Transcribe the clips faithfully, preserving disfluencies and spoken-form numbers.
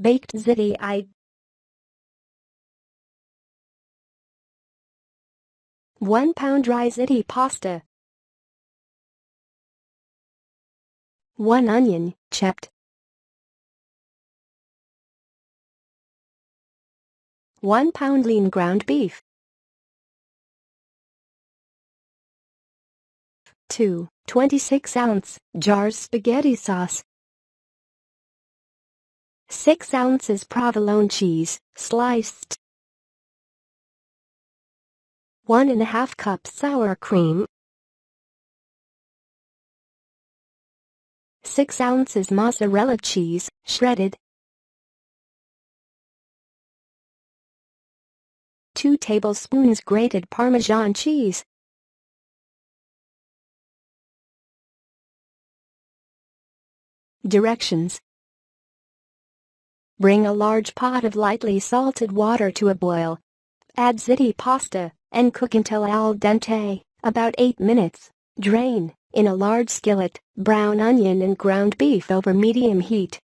Baked Ziti I one pound dry ziti pasta, one onion, chopped, one pound lean ground beef, two twenty-six ounce jars spaghetti sauce, six ounces provolone cheese, sliced, One and a half cup sour cream, six ounces mozzarella cheese, shredded, two tablespoons grated Parmesan cheese, Directions: Bring a large pot of lightly salted water to a boil. Add ziti pasta and cook until al dente, about eight minutes. Drain, in a large skillet, brown onion and ground beef over medium heat.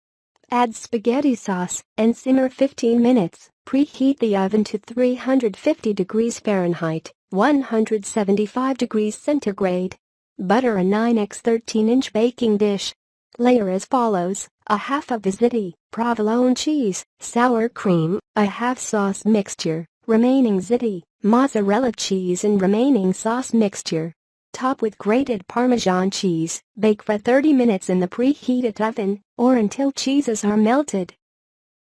Add spaghetti sauce and simmer fifteen minutes. Preheat the oven to three hundred fifty degrees Fahrenheit, one hundred seventy-five degrees centigrade. Butter a nine by thirteen inch baking dish. Layer as follows: a half of the ziti, provolone cheese, sour cream, a half sauce mixture, remaining ziti, mozzarella cheese and remaining sauce mixture. Top with grated Parmesan cheese. Bake for thirty minutes in the preheated oven, or until cheeses are melted.